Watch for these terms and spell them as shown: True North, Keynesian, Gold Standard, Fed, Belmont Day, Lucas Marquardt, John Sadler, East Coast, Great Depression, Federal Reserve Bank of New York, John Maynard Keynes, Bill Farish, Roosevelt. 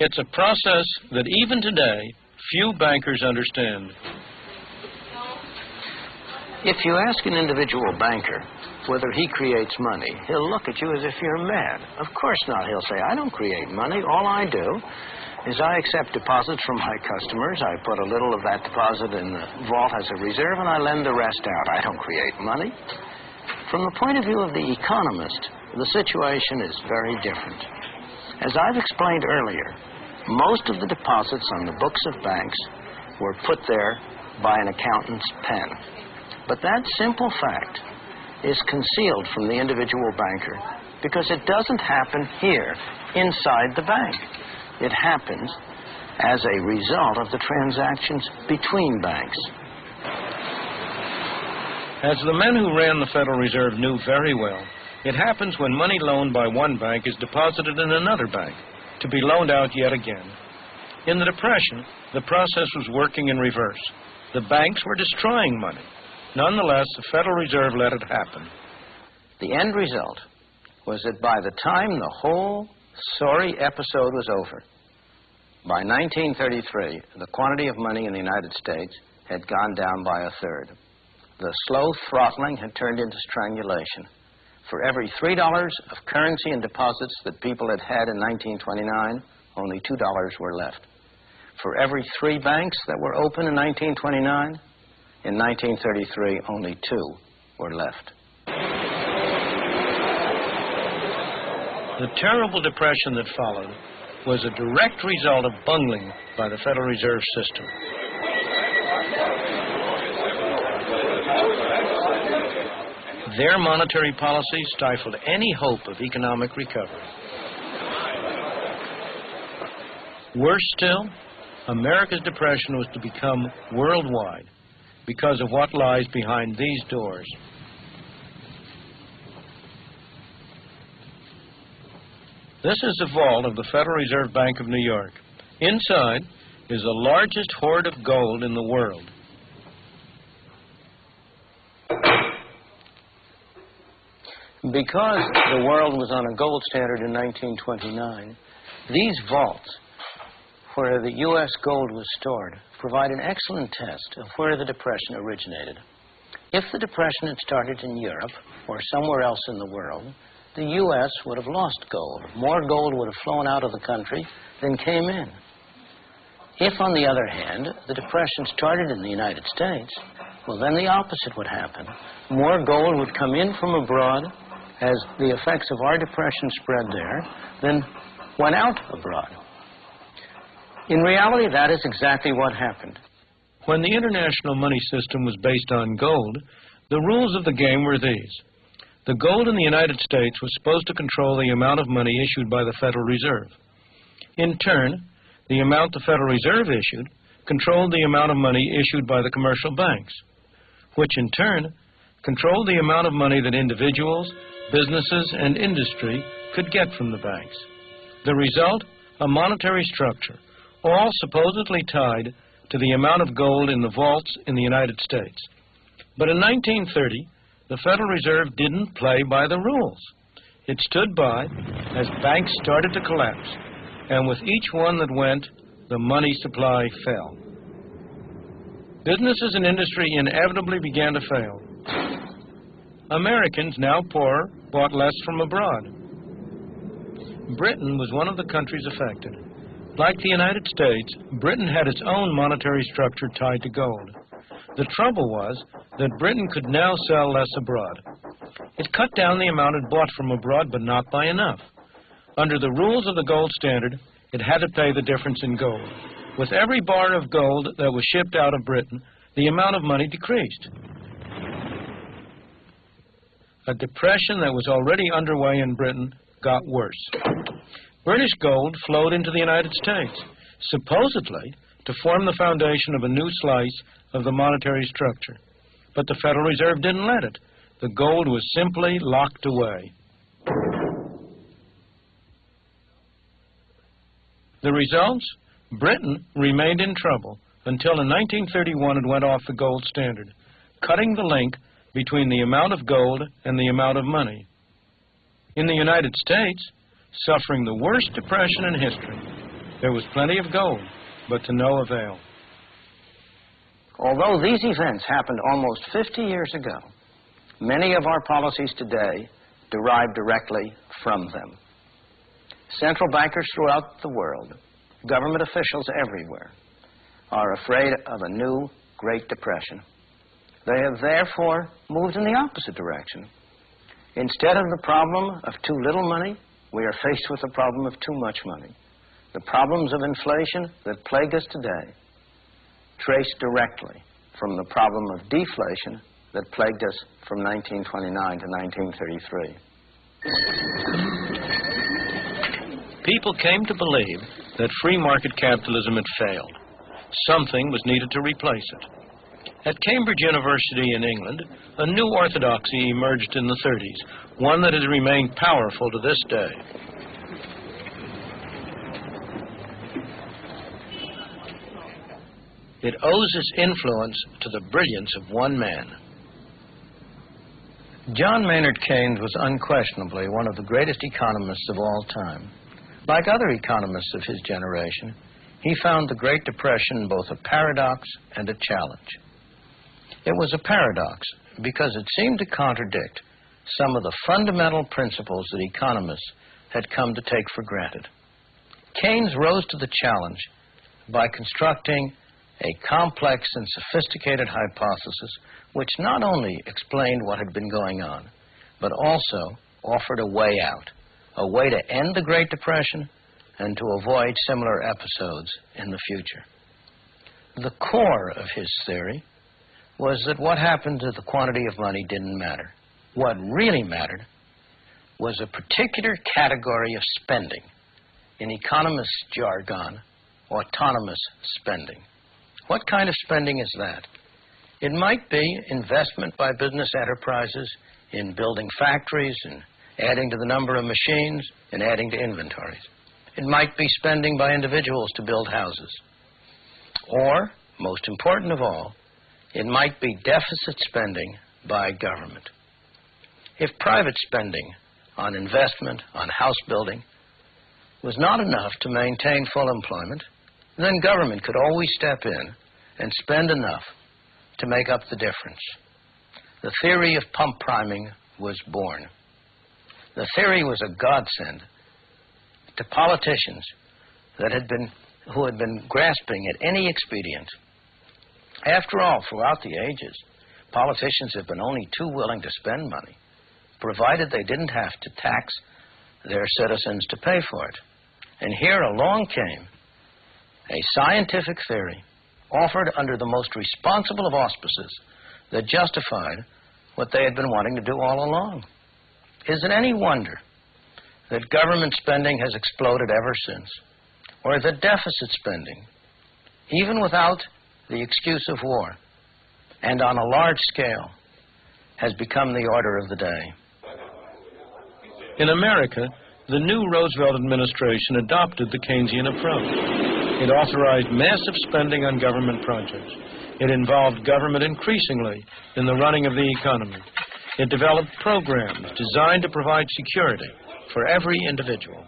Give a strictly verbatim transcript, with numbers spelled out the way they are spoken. It's a process that even today few bankers understand. If you ask an individual banker whether he creates money, he'll look at you as if you're mad. Of course not. He'll say, I don't create money. All I do is I accept deposits from my customers. I put a little of that deposit in the vault as a reserve, and I lend the rest out. I don't create money. From the point of view of the economist, the situation is very different. As I've explained earlier, most of the deposits on the books of banks were put there by an accountant's pen. But that simple fact is concealed from the individual banker because it doesn't happen here, inside the bank. It happens as a result of the transactions between banks. As the men who ran the Federal Reserve knew very well, it happens when money loaned by one bank is deposited in another bank, to be loaned out yet again. In the Depression, the process was working in reverse. The banks were destroying money. Nonetheless, the Federal Reserve let it happen. The end result was that by the time the whole sorry episode was over, by nineteen thirty-three, the quantity of money in the United States had gone down by a third. The slow throttling had turned into strangulation. For every three dollars of currency and deposits that people had had in nineteen twenty-nine, only two dollars were left. For every three banks that were open in nineteen twenty-nine, in nineteen thirty-three, only two were left. The terrible depression that followed was a direct result of bungling by the Federal Reserve System. Their monetary policy stifled any hope of economic recovery. Worse still, America's depression was to become worldwide because of what lies behind these doors. This is the vault of the Federal Reserve Bank of New York. Inside is the largest hoard of gold in the world. Because the world was on a gold standard in nineteen twenty-nine, these vaults, where the U S gold was stored, provide an excellent test of where the Depression originated. If the Depression had started in Europe or somewhere else in the world, the U S would have lost gold. More gold would have flown out of the country than came in. If, on the other hand, the Depression started in the United States, well, then the opposite would happen. More gold would come in from abroad as the effects of our Depression spread there, then went out abroad. In reality, that is exactly what happened. When the international money system was based on gold, the rules of the game were these. The gold in the United States was supposed to control the amount of money issued by the Federal Reserve. In turn, the amount the Federal Reserve issued controlled the amount of money issued by the commercial banks, which in turn controlled the amount of money that individuals, businesses, and industry could get from the banks. The result, a monetary structure, all supposedly tied to the amount of gold in the vaults in the United States. But in nineteen thirty, the Federal Reserve didn't play by the rules. It stood by as banks started to collapse, and with each one that went, the money supply fell. Businesses and industry inevitably began to fail. Americans, now poor, bought less from abroad. Britain was one of the countries affected. Like the United States, Britain had its own monetary structure tied to gold. The trouble was that Britain could now sell less abroad. It cut down the amount it bought from abroad, but not by enough. Under the rules of the gold standard, it had to pay the difference in gold. With every bar of gold that was shipped out of Britain, the amount of money decreased. A depression that was already underway in Britain got worse. British gold flowed into the United States, supposedly to form the foundation of a new slice of the monetary structure. But the Federal Reserve didn't let it. The gold was simply locked away. The results? Britain remained in trouble until in nineteen thirty-one it went off the gold standard, cutting the link between the amount of gold and the amount of money. In the United States, suffering the worst depression in history, There was plenty of gold, but to no avail. Although these events happened almost fifty years ago, many of our policies today derive directly from them. Central bankers throughout the world, government officials everywhere, are afraid of a new Great Depression. They have therefore moved in the opposite direction. Instead of the problem of too little money, we are faced with the problem of too much money. The problems of inflation that plague us today trace directly from the problem of deflation that plagued us from nineteen twenty-nine to nineteen thirty-three. People came to believe that free market capitalism had failed. Something was needed to replace it. At Cambridge University in England, a new orthodoxy emerged in the thirties, one that has remained powerful to this day. It owes its influence to the brilliance of one man. John Maynard Keynes was unquestionably one of the greatest economists of all time. Like other economists of his generation, he found the Great Depression both a paradox and a challenge. It was a paradox because it seemed to contradict some of the fundamental principles that economists had come to take for granted. Keynes rose to the challenge by constructing a complex and sophisticated hypothesis which not only explained what had been going on, but also offered a way out, a way to end the Great Depression and to avoid similar episodes in the future. The core of his theory was that what happened to the quantity of money didn't matter. What really mattered was a particular category of spending, in economists' jargon, autonomous spending. What kind of spending is that? It might be investment by business enterprises in building factories and adding to the number of machines and adding to inventories. It might be spending by individuals to build houses. Or, most important of all, it might be deficit spending by government. If private spending on investment, on house building, was not enough to maintain full employment, then government could always step in and spend enough to make up the difference. The theory of pump priming was born. The theory was a godsend to politicians that had been, who had been grasping at any expedient. After all, throughout the ages, politicians have been only too willing to spend money, provided they didn't have to tax their citizens to pay for it. And here along came a scientific theory offered under the most responsible of auspices that justified what they had been wanting to do all along. Is it any wonder that government spending has exploded ever since, or that deficit spending, even without the excuse of war, and on a large scale, has become the order of the day? In America, the new Roosevelt administration adopted the Keynesian approach. It authorized massive spending on government projects. It involved government increasingly in the running of the economy. It developed programs designed to provide security for every individual.